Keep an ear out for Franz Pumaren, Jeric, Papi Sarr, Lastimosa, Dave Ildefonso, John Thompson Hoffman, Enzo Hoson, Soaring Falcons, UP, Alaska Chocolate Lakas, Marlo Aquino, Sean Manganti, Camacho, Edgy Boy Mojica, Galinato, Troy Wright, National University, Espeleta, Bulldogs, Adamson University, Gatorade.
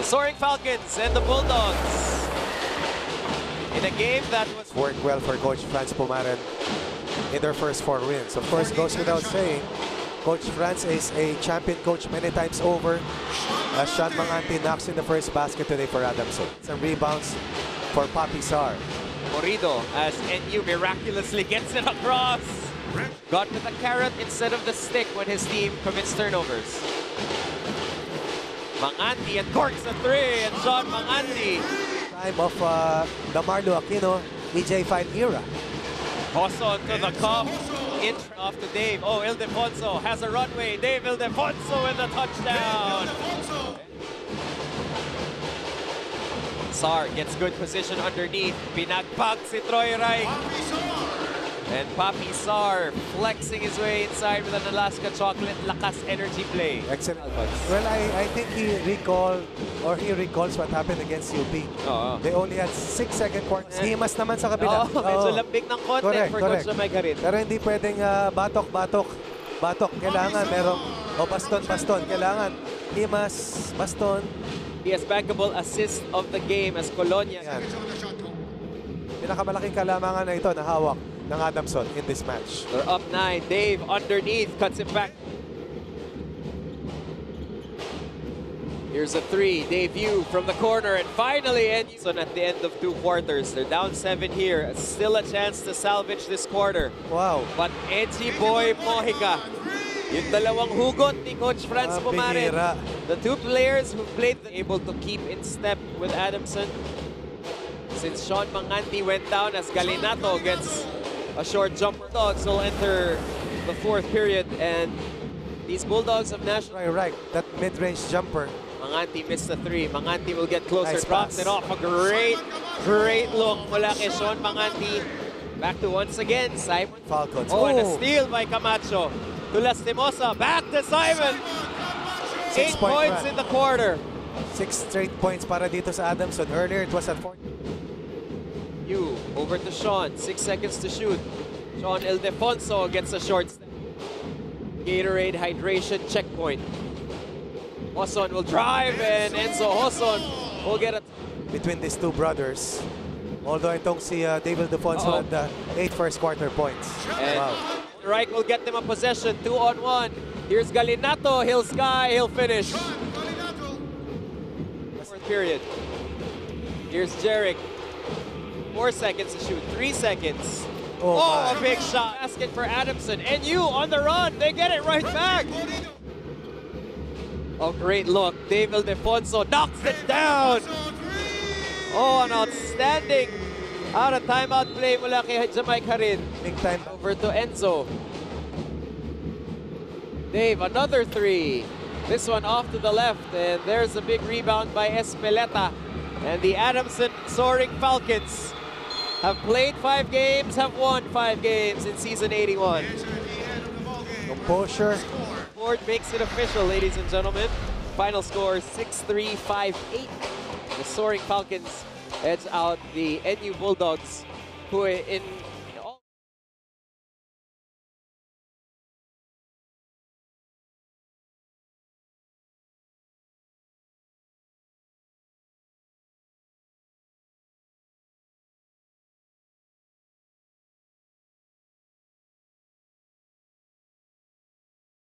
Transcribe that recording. The Soaring Falcons and the Bulldogs in a game that was worked well for Coach Franz Pumaren in their first four wins. Of course, it goes without saying, Coach Franz is a champion coach many times over. As Sean Manganti knocks in the first basket today for Adamson. Some rebounds for Papi Sarr. Morido, as NU miraculously gets it across. Got to the carrot instead of the stick when his team commits turnovers. Manganti and corks a three, and Sean Manganti. Time of the Marlo Aquino EJ5 era. Also to the cup, in off to Dave. Oh, Ildefonso has a runway. Dave Ildefonso with a touchdown. Sarr gets good position underneath. Pinagpag si Troy Wright. And Papi Sarr flexing his way inside with an Alaska Chocolate Lakas energy play. Excellent. Well, I think he recalls what happened against UP. They only had 6 second quarters. Himas naman sa kabila. Medyo lambig ng konti for Coach na may garit. Pero hindi pwedeng batok. Kailangan merong baston. Kailangan himas, baston. He has bankable assist of the game as Colonia. Pinakamalaking kalamangan na ito na hawak ng Adamson in this match. They're up 9. Dave underneath cuts it back. Here's a 3. Dave U from the corner and finally Edson at the end of 2 quarters. They're down 7 here. Still a chance to salvage this quarter. Wow. But Edgy Boy Mojica. Yung dalawang hugot ni Coach Franz Pumaren. The two players who played able to keep in step with Adamson. Since Sean Manganti went down as Galinato gets a short jumper. Bulldogs will enter the 4th period and these Bulldogs of National... Right, that mid-range jumper. Manganti missed the 3. Manganti will get closer. Nice drops pass. It off. A great look mula kay Sean Manganti. Back to once again Simon. Falcons. Oh, and a steal by Camacho. To Lastimosa, back to Simon. 8 points in the quarter. 6 straight points para dito sa Adamson. Earlier it was at 4. You over to Sean. 6 seconds to shoot. Sean Ildefonso gets a short step. Gatorade hydration checkpoint. Hoson will drive and Enzo Hoson will get a... Between these two brothers. Although itong si Dave Ildefonso at 8 first quarter points. And wow. Reich will get them a possession, 2-on-1. Here's Galinato, he'll sky, he'll finish. 4th period. Here's Jeric. 4 seconds to shoot, 3 seconds. Oh, a big shot. Basket for Adamson, and you on the run. They get it right back. Oh, great look. Dave Ildefonso knocks it down. Oh, an outstanding. Out of timeout play mula kay Jamaic Harin. Big time. Over to Enzo. Dave, another 3. This one off to the left, and there's a big rebound by Espeleta. And the Adamson Soaring Falcons have played 5 games, have won 5 games in season 81. Composure. Board makes it official, ladies and gentlemen. Final score 6-3, 5-8. The Soaring Falcons edge out the NU Bulldogs, who in